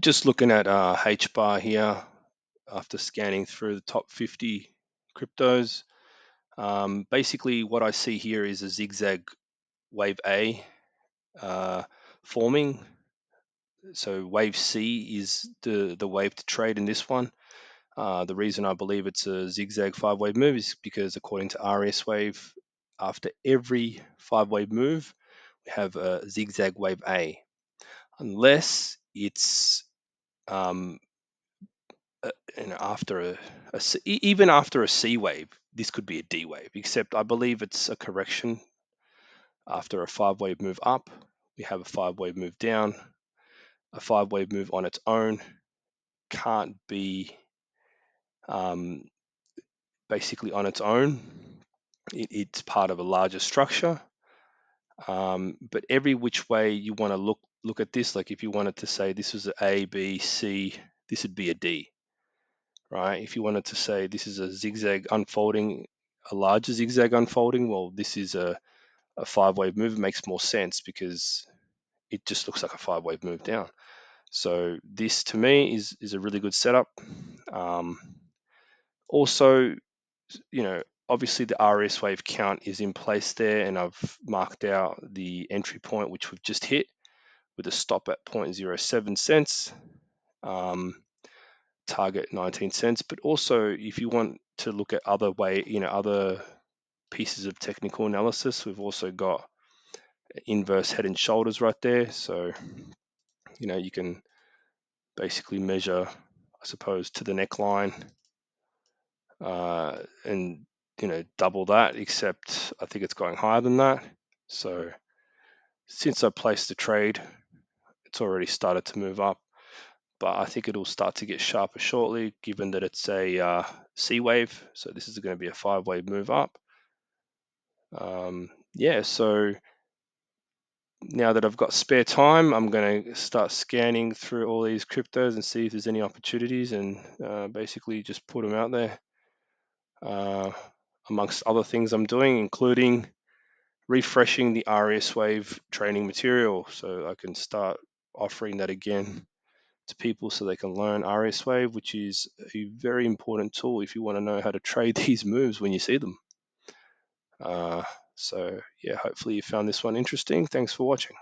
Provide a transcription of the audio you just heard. just looking at HBAR here after scanning through the top 50 cryptos. Basically what I see here is a zigzag wave A forming. So wave C is the wave to trade in this one. The reason I believe it's a zigzag five-wave move is because according to AriasWave, after every five-wave move, we have a zigzag wave A. Unless it's after a C, even after a C wave, this could be a D wave, except I believe it's a correction. After a five-wave move up, we have a five-wave move down. A five-wave move on its own can't be basically on its own. It's part of a larger structure. But every which way you want to look at this, like if you wanted to say this was A, B, C, this would be a D, right? If you wanted to say this is a zigzag unfolding, a larger zigzag unfolding, well, this is a five-wave move. It makes more sense because it just looks like a five-wave move down. So this to me is a really good setup. Also, you know, obviously the AriasWave count is in place there, and I've marked out the entry point, which we've just hit with a stop at 0.07 cents, target 19 cents. But also, if you want to look at other way, you know, other pieces of technical analysis, we've also got inverse head and shoulders right there. So, you know, you can basically measure, I suppose, to the neckline and, you know, double that, except I think it's going higher than that. So since I placed the trade, it's already started to move up, but I think it'll start to get sharper shortly, given that it's a C wave. So this is going to be a five-wave move up. Yeah, so now that I've got spare time, I'm going to start scanning through all these cryptos and see if there's any opportunities, and basically just put them out there, amongst other things I'm doing, including refreshing the AriasWave training material, so I can start offering that again to people so they can learn AriasWave, which is a very important tool if you want to know how to trade these moves when you see them. So yeah, hopefully you found this one interesting. Thanks for watching.